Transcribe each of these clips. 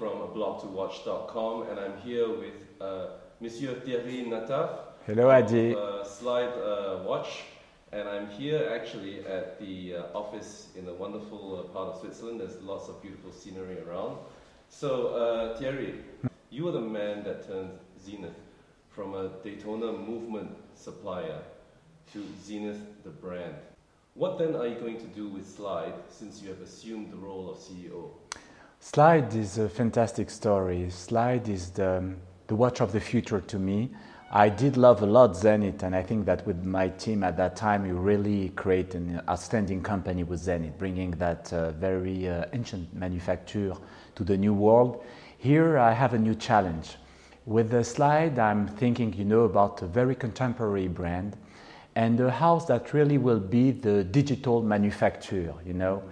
from aBlogtoWatch.com, and I'm here with Monsieur Thierry Nataf. Hello, Adi. Slyde watch, and I'm here actually at the office in the wonderful part of Switzerland. There's lots of beautiful scenery around. So Thierry, you are the man that turned Zenith from a Daytona Movement supplier to Zenith the brand. What then are you going to do with Slyde since you have assumed the role of CEO? Slyde is a fantastic story. Slyde is the watch of the future to me. I did love a lot Zenith, and I think that with my team at that time, you really create an outstanding company with Zenith, bringing that very ancient manufacture to the new world. Here I have a new challenge. With the Slyde, I'm thinking, you know, about a very contemporary brand, and a house that really will be the digital manufacturer, you know.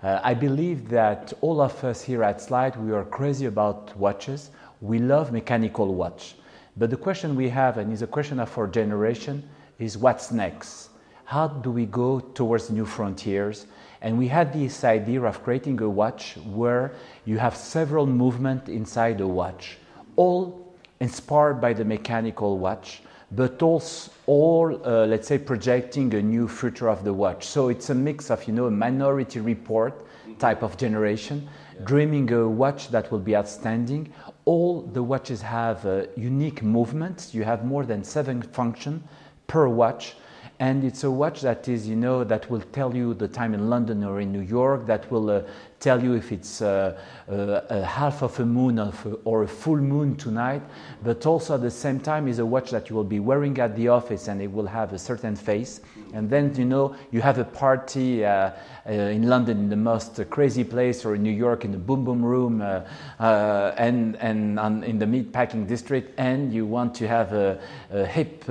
I believe that all of us here at Slyde, we are crazy about watches. We love mechanical watch. But the question we have, and is a question of our generation, is what's next? How do we go towards new frontiers? And we had this idea of creating a watch where you have several movements inside a watch, all inspired by the mechanical watch, but also all, let's say, projecting a new future of the watch. So it's a mix of, you know, a Minority Report type of generation, dreaming a watch that will be outstanding. All the watches have unique movements. You have more than 7 functions per watch. And it's a watch that is, you know, that will tell you the time in London or in New York, that will tell you if it's a half of a moon or a full moon tonight, but also at the same time is a watch that you will be wearing at the office and it will have a certain face. And then, you know, you have a party in London in the most crazy place, or in New York in the boom boom room and in the meatpacking district, and you want to have a hip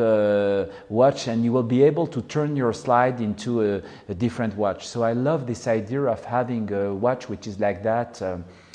watch, and you will be able to turn your Slyde into a different watch. So I love this idea of having a watch which is like that,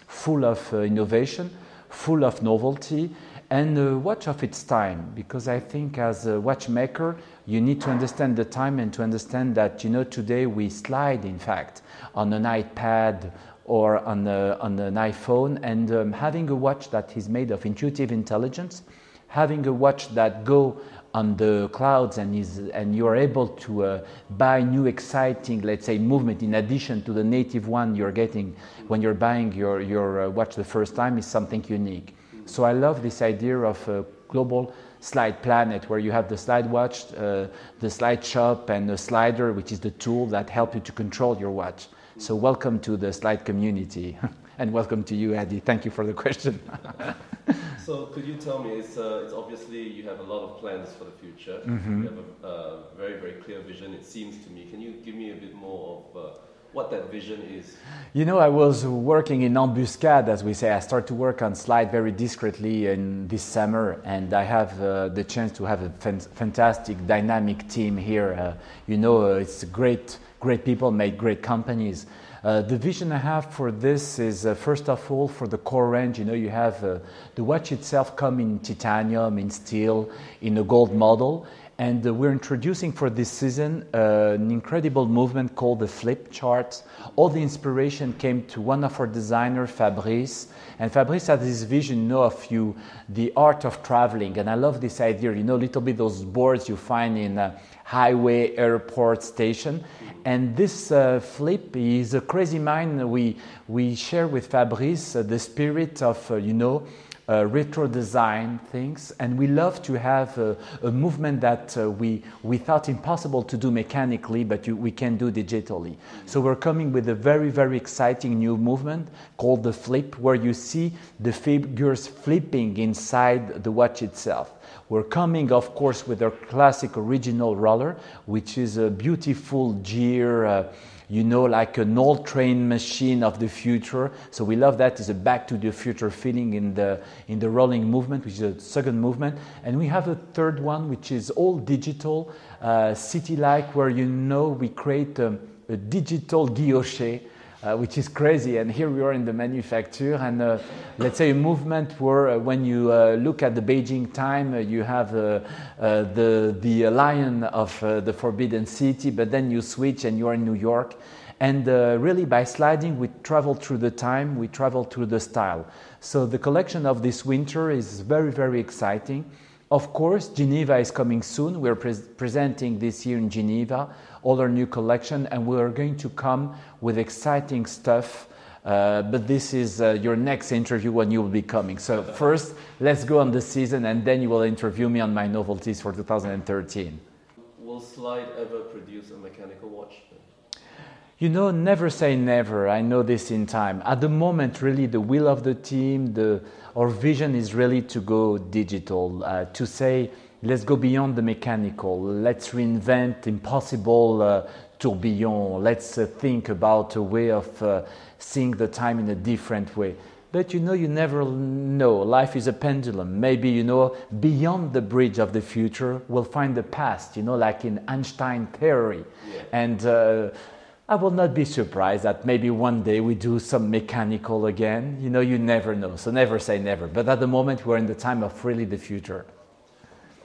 full of innovation, full of novelty, and a watch of its time, because I think as a watchmaker you need to understand the time and to understand that, you know, today we Slyde in fact on an iPad or on an iPhone, and having a watch that is made of intuitive intelligence, having a watch that go on the clouds and you're able to buy new exciting, let's say, movement in addition to the native one you're getting when you're buying your watch the first time, is something unique. So I love this idea of a global Slyde planet where you have the Slyde watch, the Slyde shop, and the slider, which is the tool that helps you to control your watch. So welcome to the Slyde community. And welcome to you, Adi. Thank you for the question. So could you tell me, it's obviously you have a lot of plans for the future. You have a very, very clear vision, it seems to me. Can you give me a bit more of what that vision is? You know, I was working in Embuscade, as we say. I started to work on Slyde very discreetly in this summer, and I have the chance to have a fantastic, dynamic team here. You know, it's great people make great companies. The vision I have for this is, first of all, for the core range. You know, you have the watch itself come in titanium, in steel, in a gold model, and we're introducing for this season an incredible movement called the Flip Chart. All the inspiration came to one of our designers, Fabrice, and Fabrice had this vision, you know, of the art of traveling, and I love this idea. You know, little bit those boards you find in highway, airport, station. And this Flip is a crazy mind. We share with Fabrice the spirit of, you know, retro design things, and we love to have a movement that we thought impossible to do mechanically, but we can do digitally. So we're coming with a very, very exciting new movement called the Flip, where you see the figures flipping inside the watch itself. We're coming, of course, with our classic original roller, which is a beautiful gear, you know, like an old train machine of the future. So we love that. It's a back to the future feeling in the rolling movement, which is the second movement. And we have a third one, which is all digital, city-like, where, you know, we create a digital guilloche, which is crazy. And here we are in the manufacture, and let's say a movement where when you look at the Beijing time, you have the lion of the Forbidden City, but then you switch and you're in New York. And really, by sliding, we travel through the time, we travel through the style. So the collection of this winter is very, very exciting. Of course, Geneva is coming soon. We're presenting this year in Geneva all our new collection, and we are going to come with exciting stuff. But this is your next interview when you will be coming. So first, let's go on the season, and then you will interview me on my novelties for 2013. Will Slyde ever produce a mechanical watch? You know, never say never. I know this in time. At the moment, really, the will of the team, our vision is really to go digital, to say, let's go beyond the mechanical. Let's reinvent impossible tourbillon. Let's think about a way of seeing the time in a different way. But you know, you never know. Life is a pendulum. Maybe, you know, beyond the bridge of the future, we'll find the past, you know, like in Einstein theory. Yeah. And I will not be surprised that maybe one day we do some mechanical again. You know, you never know. So never say never. But at the moment, we're in the time of really the future.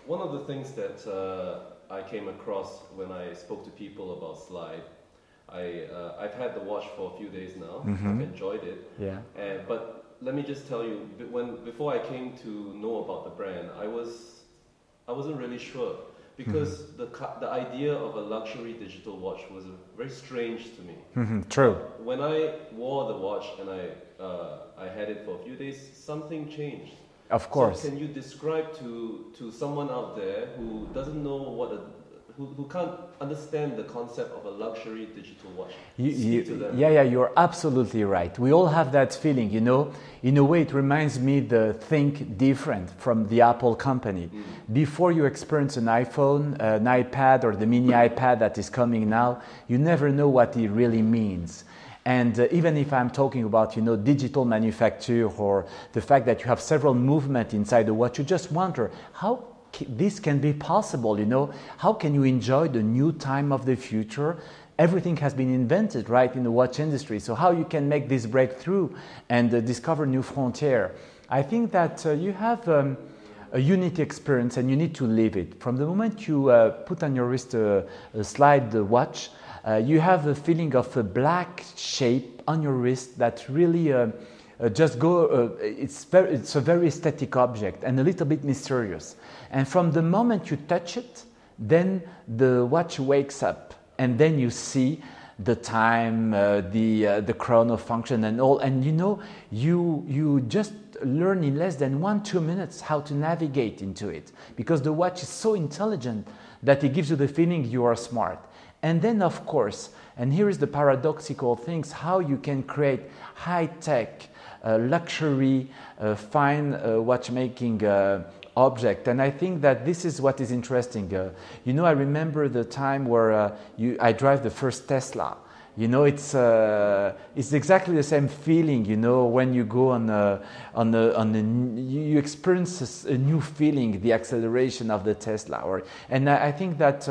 One of the things that I came across when I spoke to people about Slyde, I've had the watch for a few days now. Mm-hmm. I've enjoyed it. Yeah. But let me just tell you, before I came to know about the brand, I wasn't really sure, because mm-hmm. the idea of a luxury digital watch was very strange to me. Mm-hmm. True. When I wore the watch and I had it for a few days, something changed. Of course. So can you describe to someone out there who doesn't know what who can't understand the concept of a luxury digital watch? Yeah, you're absolutely right. We all have that feeling, you know. In a way, it reminds me the Think Different from the Apple company. Mm. Before you experience an iPhone, an iPad, or the mini iPad that is coming now, you never know what it really means. And even if I'm talking about, you know, digital manufacture or the fact that you have several movements inside the watch, you just wonder how this can be possible, you know? How can you enjoy the new time of the future? Everything has been invented, right, in the watch industry. So how you can make this breakthrough and discover new frontier? I think that you have a unique experience and you need to live it. From the moment you put on your wrist a Slyde watch, you have a feeling of a black shape on your wrist that really it's a very aesthetic object and a little bit mysterious. And from the moment you touch it, then the watch wakes up, and then you see the time, the chrono function and all. And you know, you just learn in less than 1-2 minutes how to navigate into it, because the watch is so intelligent that it gives you the feeling you are smart. And then, of course, and here is the paradoxical things, how you can create high-tech, luxury, fine watchmaking object. And I think that this is what is interesting. You know, I remember the time where I drive the first Tesla. You know, it's exactly the same feeling, you know, when you go you experience a new feeling, the acceleration of the Tesla. And I think that...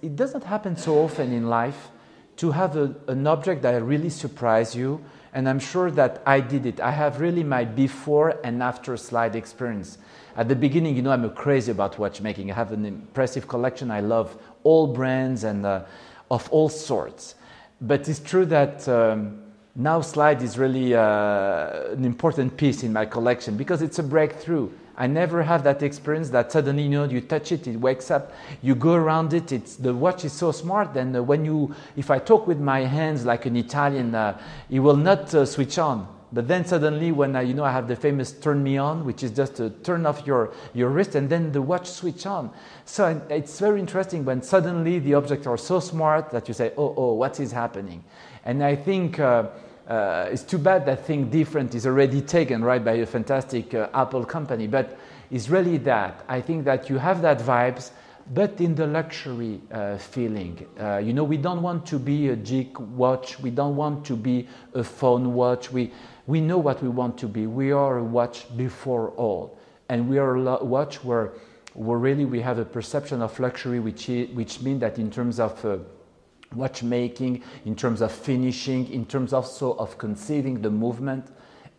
It doesn't happen so often in life to have an object that really surprises you, and I'm sure that I did it. I have really my before and after Slyde experience. At the beginning, you know, I'm crazy about watchmaking. I have an impressive collection. I love all brands and of all sorts. But it's true that now Slyde is really an important piece in my collection, because it's a breakthrough. I never have that experience that suddenly, you know, you touch it, it wakes up, you go around it, the watch is so smart, and if I talk with my hands like an Italian, it will not switch on. But then suddenly when I, you know, I have the famous turn me on, which is just to turn off your wrist, and then the watch switch on. So it's very interesting when suddenly the objects are so smart that you say, oh, what is happening? And I think... it's too bad that Think Different is already taken, right, by a fantastic Apple company. But it's really that. I think that you have that vibes, but in the luxury feeling. You know, we don't want to be a geek watch. We don't want to be a phone watch. We know what we want to be. We are a watch before all. And we are a watch where really we have a perception of luxury, which means that in terms of... watchmaking, in terms of finishing, in terms also of conceiving the movement,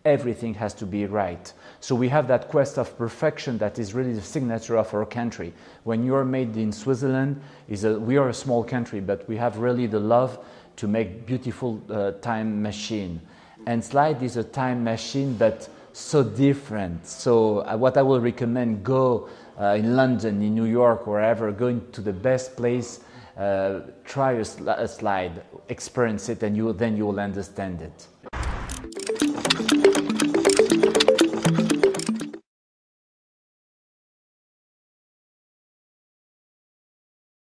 everything has to be right. So we have that quest of perfection that is really the signature of our country. When you are made in Switzerland, we are a small country, but we have really the love to make beautiful time machine. And Slyde is a time machine, but so different. So what I will recommend, go in London, in New York, wherever, go to the best place, try a Slyde, experience it, and then you will understand it.